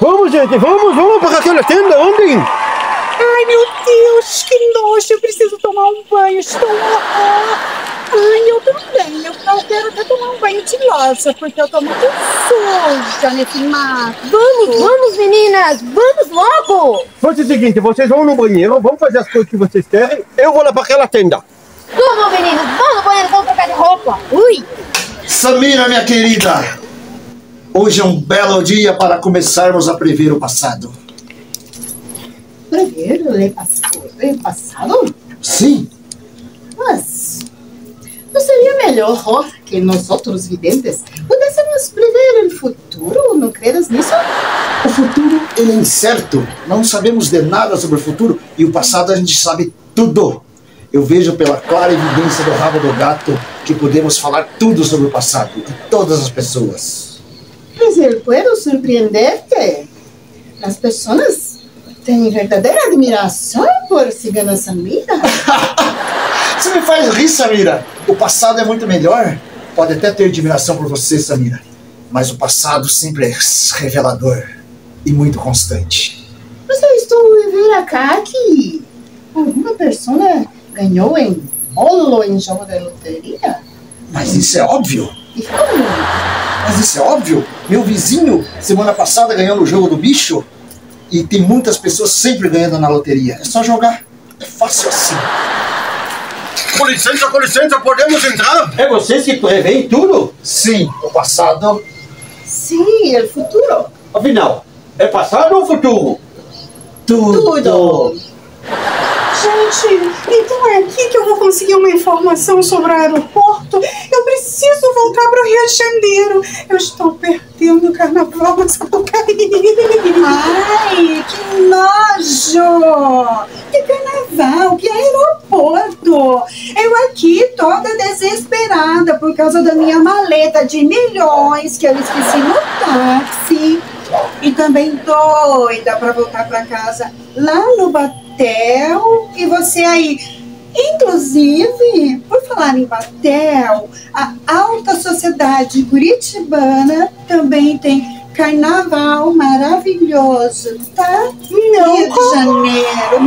Vamos, gente, vamos para aquela tenda, ontem. Ai, meu Deus, que nojo, eu preciso tomar um banho, estou... Ai, eu também, eu quero até tomar um banho de loja, porque eu tô muito suja nesse mar. Vamos, meninas, vamos logo! Faz o seguinte, vocês vão no banheiro, vão fazer as coisas que vocês querem, eu vou lá para aquela tenda. Vamos, meninas, vamos no banheiro, vamos trocar de roupa. Ui! Samira, minha querida! Hoje é um belo dia para começarmos a prever o passado. Prever o passado? Sim. Mas não seria melhor que nós outros videntes pudéssemos prever o futuro? Não credas nisso? O futuro é incerto. Não sabemos de nada sobre o futuro e o passado a gente sabe tudo. Eu vejo pela clara evidência do rabo do gato que podemos falar tudo sobre o passado e todas as pessoas. Mas eu posso surpreender-te. As pessoas têm verdadeira admiração por cigana Samira. Você me faz rir, Samira. O passado é muito melhor. Pode até ter admiração por você, Samira. Mas o passado sempre é revelador e muito constante. Mas eu estou vendo acá que alguma pessoa ganhou em bolo em jogo de loteria. Mas isso é óbvio. E como? Mas isso é óbvio, meu vizinho semana passada ganhou no jogo do bicho e tem muitas pessoas sempre ganhando na loteria. É só jogar, é fácil assim. Com licença, podemos entrar? É vocês que preveem tudo? Sim, o passado. Sim, o futuro. Afinal, é passado ou futuro? Tudo. Gente, então é aqui que eu vou conseguir uma informação sobre o aeroporto. Eu preciso voltar para o Rio Xandeiro. Eu estou perdendo o carnaval, mas eu vou cair. Ai, que nojo! Que carnaval, que aeroporto! Eu aqui toda desesperada por causa da minha maleta de milhões que eu esqueci no táxi. E também doida para voltar para casa lá no Batel. E você aí, inclusive, por falar em Batel, a alta sociedade curitibana também tem carnaval maravilhoso, tá? Não Rio de Janeiro,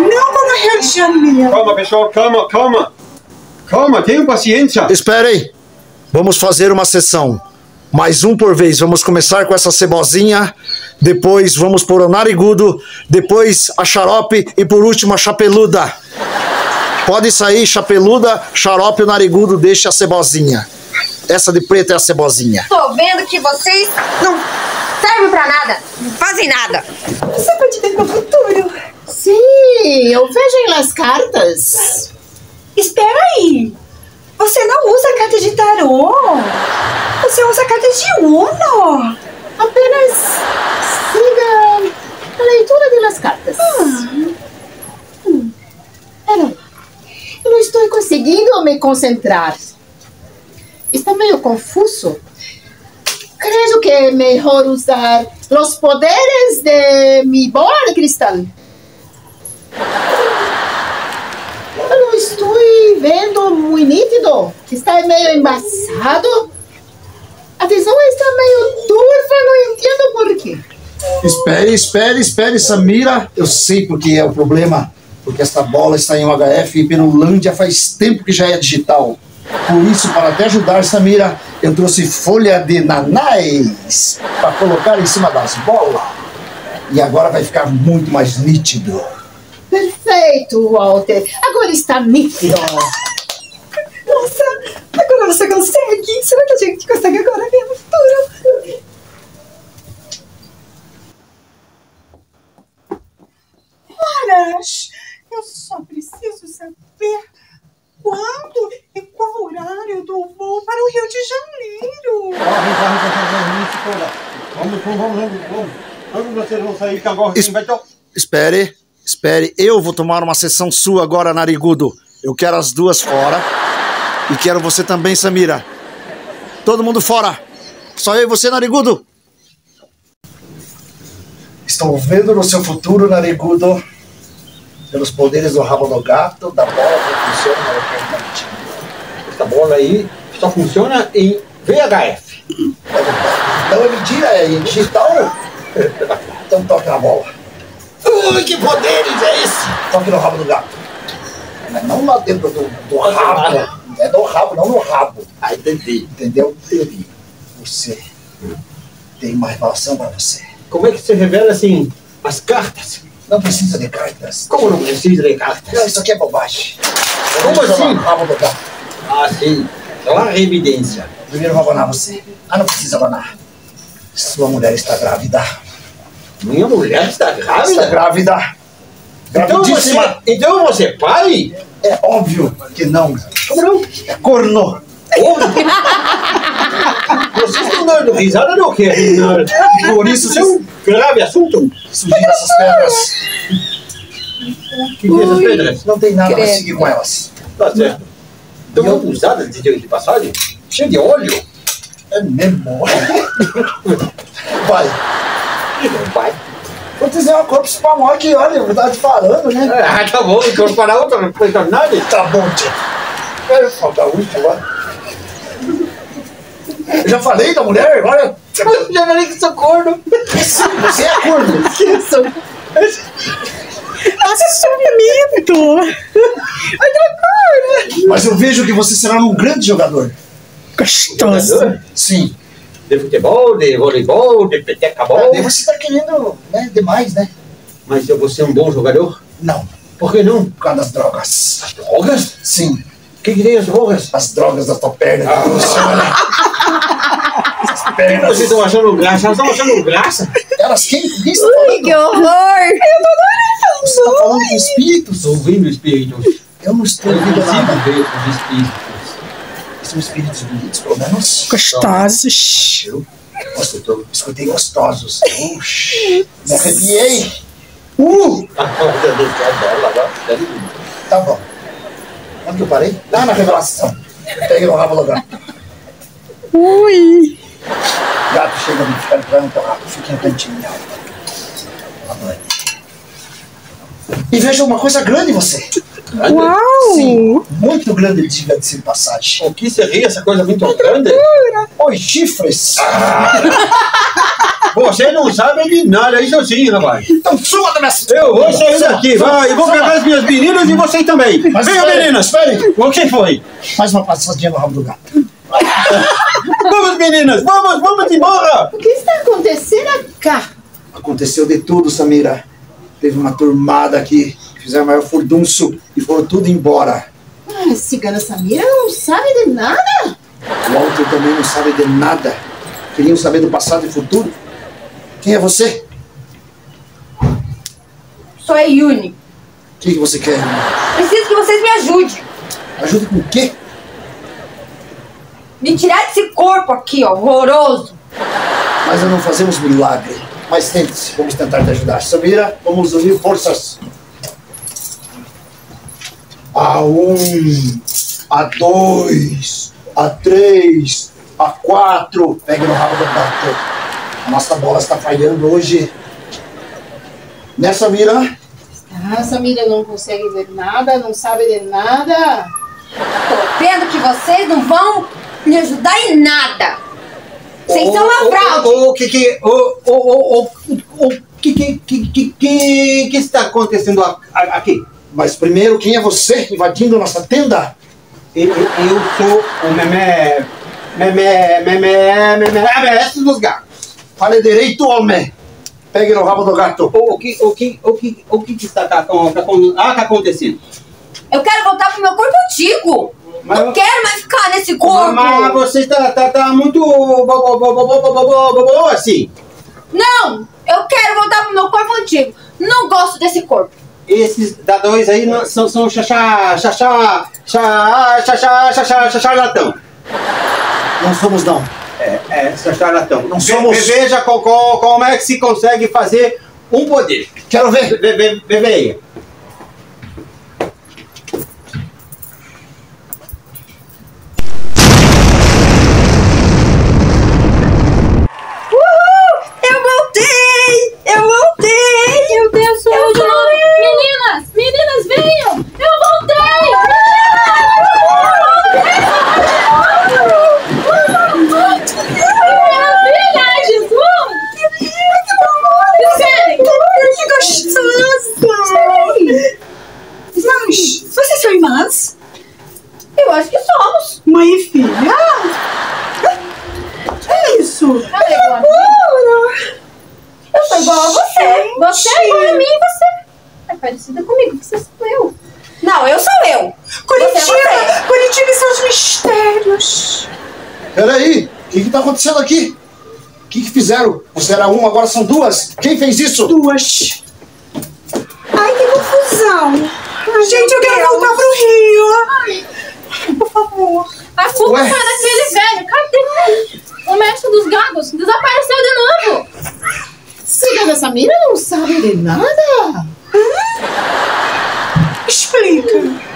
não como Rio de Janeiro. Calma, pessoal, calma, tenham paciência. Esperem, vamos fazer uma sessão. Mais um por vez, vamos começar com essa cebozinha, depois vamos por o narigudo, depois a xarope e por último a chapeluda. Pode sair chapeluda, xarope e narigudo, deixa a cebozinha. Essa de preto é a cebozinha. Tô vendo que vocês não servem pra nada, não fazem nada. Você pode ver pro futuro. Sim, eu vejo nas cartas. Espera aí, você não usa carta de tarô? Você usa cartas de Uno. Apenas siga a leitura das cartas. Peraí. Eu não estou conseguindo me concentrar. Está meio confuso. Creio que é melhor usar os poderes de minha bola de cristal. Eu não estou vendo muito nítido. Está meio embaçado. A visão está meio turva, não entendo por quê. Espere, Samira. Eu sei porque é o problema. Porque esta bola está em UHF e Perulândia faz tempo que já é digital. Por isso, para te ajudar, Samira, eu trouxe folha de nanás para colocar em cima das bolas. E agora vai ficar muito mais nítido. Perfeito, Walter. Agora está nítido. Nossa, agora você consegue? Será que a gente consegue agora ver o futuro? Horas! Eu só preciso saber quando e qual horário do voo para o Rio de Janeiro. Vamos, vocês vão sair que agora vai ter... Espere, eu vou tomar uma sessão sua agora, narigudo. Eu quero as duas fora. E quero você também, Samira. Todo mundo fora. Só eu e você, narigudo. Estão vendo no seu futuro, narigudo, pelos poderes do rabo do gato, da bola que funciona na alternativa. essa bola aí só funciona em VHF. Então ele tira em digital, então toca na bola. Ui, que poderes é esse? Toque no rabo do gato. Não lá dentro do rabo. É no rabo, não no rabo. Ah, entendi. Entendeu? Entendi. Você tem uma revelação para você. Como é que você revela, assim, as cartas? Não precisa de cartas. Como não precisa de cartas? Não, isso aqui é bobagem. Como assim? Rabo do gato. Ah, sim. Lá a evidência. Primeiro vou abanar você. Ah, não precisa abanar. Sua mulher está grávida. Minha mulher está grávida? Está grávida. Então você pare? É óbvio que não. Como não? É corno. Óbvio. Vocês estão dando risada do quê? Por isso é um grave assunto. Sugindo essas pedras. Que essas pedras? Não tem nada a seguir com elas. Tá certo. Estão usadas de passagem? Cheio de óleo? É mesmo. Vai. Vai. Vou dizer uma coisa pra maior que, olha, eu tava te falando, né? Ah, tá bom, então para outra, não foi nada. Tá bom, tio. Vai faltar o último agora. Eu já falei da mulher, agora. Eu já falei que sou corno. Sim, você é corno. Nossa, eu sou bonito. Mas eu vejo que você será um grande jogador. Gostoso. Jogador? Sim. De futebol, de voleibol, de peteca-bola. Ah, você está querendo, né, demais, né? Mas eu vou ser um bom jogador? Não. Por que não? Por causa das drogas. As drogas? Sim. O que tem as drogas? As drogas da tua perna. Ah. As pernas. Vocês estão achando graça? Elas estão achando graça? Elas quem? Ui, falando? Que horror! Eu tô adorando! Você está falando de espíritos? Estou ouvindo espíritos. Eu não estou ouvindo nada. Eu consigo ver os espíritos. São espíritos bonitos, pelo menos. Gostosos. Eu? Nossa, eu escutei gostosos. Me arrepiei. Tá bom. Onde que eu parei? Lá na revelação. Peguei no rabo do gato. Ui. Gato chega a me ficar branco, fica no cantinho. E veja uma coisa grande em você. Grande? Uau! Sim, muito grande, diga-se de passagem. O que seria essa coisa muito grande? Os chifres. Ah, você não sabe de nada, isso sim, rapaz. Então suma da minha... Eu vou sair daqui, vai. Eu vou pegar as minhas meninas e vocês também. Venham, meninas, espere. O que foi? Faz uma passadinha no rabo do gato. Vamos, meninas, vamos embora. O que está acontecendo aqui? Aconteceu de tudo, Samira. Teve uma turmada aqui. Fizeram o maior furdunço e foram tudo embora. Ah, cigana Samira não sabe de nada? O outro também não sabe de nada. Queriam saber do passado e futuro? Quem é você? Sou a Yune. O que você quer, Yune? Preciso que vocês me ajudem. Ajude com o quê? Me tirar desse corpo aqui, ó, horroroso. Mas não fazemos milagre. Mas tente-se, vamos tentar te ajudar. Samira, vamos unir forças. A1, A2, A3, A4. Pegue no rabo do gato. A nossa bola está falhando hoje. Né, Samira? Ah, Samira não consegue ver nada, não sabe de nada. Tô vendo que vocês não vão me ajudar em nada. Vocês são uma fraude. O que está acontecendo aqui? Mas primeiro, quem é você invadindo nossa tenda? Eu sou o Memé. Mestre dos gatos. Fale direito, homem. Pegue no rabo do gato. O que está acontecendo? Eu quero voltar pro meu corpo antigo. Mas não quero mais ficar nesse corpo. Mas você tá muito bobo assim. Não, eu quero voltar pro meu corpo antigo. Não gosto desse corpo. Esses dadões aí não, são charlatão. Não somos, não. É charlatão. Não somos. Veja como é que se consegue fazer um poder. Quero ver. Bebe. Meninas, venham! Eu voltei! que somos. Mãe e filha. É isso. Eu sou igual a você. Você é igual a mim e você é parecida comigo. Você sou eu. Não, eu sou eu. Curitiba, você. Curitiba e seus mistérios. Peraí, o que tá acontecendo aqui? O que fizeram? Você era uma, agora são duas. Quem fez isso? Duas. Ai, que confusão. Gente, eu quero voltar pro Rio. Ai, por favor. A culpa foi daquele velho. Cadê o mestre dos gagos? Desapareceu de novo. Siga da Samira, não sabe de nada. Explica.